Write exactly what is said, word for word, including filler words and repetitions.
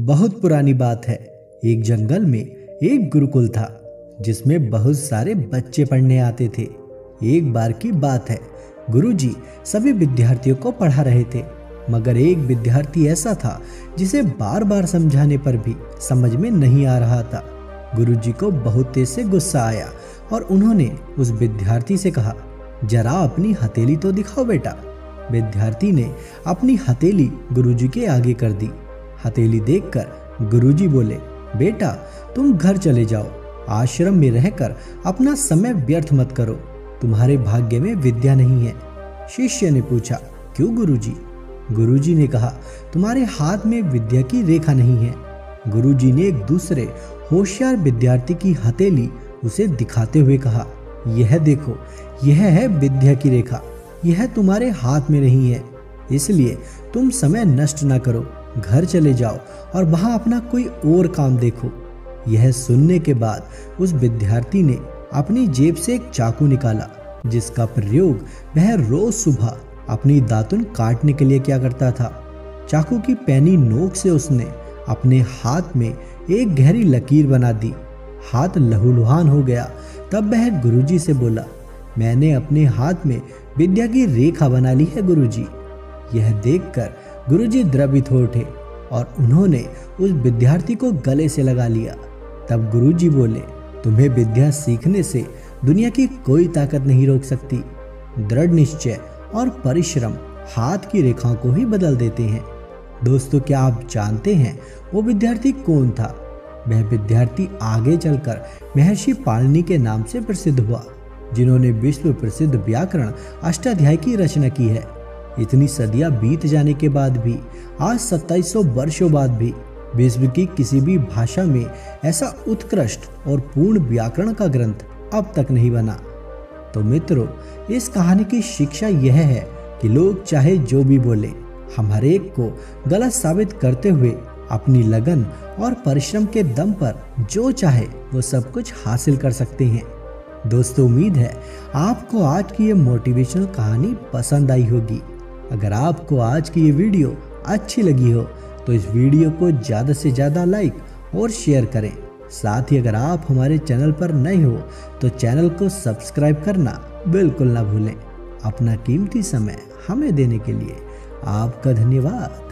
बहुत पुरानी बात है। एक जंगल में एक गुरुकुल था जिसमें बहुत सारे बच्चे पढ़ने आते थे। एक बार की बात है, गुरुजी सभी विद्यार्थियों को पढ़ा रहे थे, मगर एक विद्यार्थी ऐसा था जिसे बार बार समझाने पर भी समझ में नहीं आ रहा था। गुरुजी को बहुत तेज से गुस्सा आया और उन्होंने उस विद्यार्थी से कहा, जरा अपनी हथेली तो दिखाओ बेटा। विद्यार्थी ने अपनी हथेली गुरुजी के आगे कर दी। हथेली देखकर गुरुजी बोले, बेटा तुम घर चले जाओ, आश्रम में रहकर अपना समय व्यर्थ मत करो, तुम्हारे भाग्य में विद्या नहीं है। शिष्य ने पूछा, क्यों गुरुजी? गुरुजी ने कहा, तुम्हारे हाथ में विद्या की रेखा नहीं है। गुरुजी ने एक दूसरे होशियार विद्यार्थी की हथेली उसे दिखाते हुए कहा, यह देखो, यह है विद्या की रेखा, यह तुम्हारे हाथ में नहीं है, इसलिए तुम समय नष्ट ना करो, घर चले जाओ और वहाँ अपना कोई और काम देखो। यह सुनने के बाद उस विद्यार्थी ने अपनी जेब से एक चाकू निकाला, जिसका प्रयोग वह रोज सुबह अपनी दातुन काटने के लिए किया करता था। चाकू की पैनी नोक से उसने अपने हाथ में एक गहरी लकीर बना दी। हाथ लहूलुहान हो गया। तब वह गुरुजी से बोला, मैंने अपने हाथ में विद्या की रेखा बना ली है गुरुजी। यह देखकर गुरुजी द्रवित हो उठे और उन्होंने उस विद्यार्थी को गले से लगा लिया। तब गुरुजी बोले, तुम्हें विद्या सीखने से दुनिया की कोई ताकत नहीं रोक सकती। दृढ़ निश्चय और परिश्रम हाथ की रेखाओं को ही बदल देते हैं। दोस्तों, क्या आप जानते हैं वो विद्यार्थी कौन था? वह विद्यार्थी आगे चलकर महर्षि पाणिनी के नाम से प्रसिद्ध हुआ, जिन्होंने विश्व प्रसिद्ध व्याकरण अष्टाध्यायी की रचना की है। इतनी सदियां बीत जाने के बाद भी, आज सत्ताईस सौ वर्षों बाद भी, विश्व की किसी भी भाषा में ऐसा उत्कृष्ट और पूर्ण व्याकरण का ग्रंथ अब तक नहीं बना। तो मित्रों, इस कहानी की शिक्षा यह है कि लोग चाहे जो भी बोले, हम हर एक को गलत साबित करते हुए अपनी लगन और परिश्रम के दम पर जो चाहे वो सब कुछ हासिल कर सकते हैं। दोस्तों, उम्मीद है आपको आज की ये मोटिवेशनल कहानी पसंद आई होगी। अगर आपको आज की ये वीडियो अच्छी लगी हो तो इस वीडियो को ज़्यादा से ज़्यादा लाइक और शेयर करें। साथ ही अगर आप हमारे चैनल पर नए हो तो चैनल को सब्सक्राइब करना बिल्कुल ना भूलें। अपना कीमती समय हमें देने के लिए आपका धन्यवाद।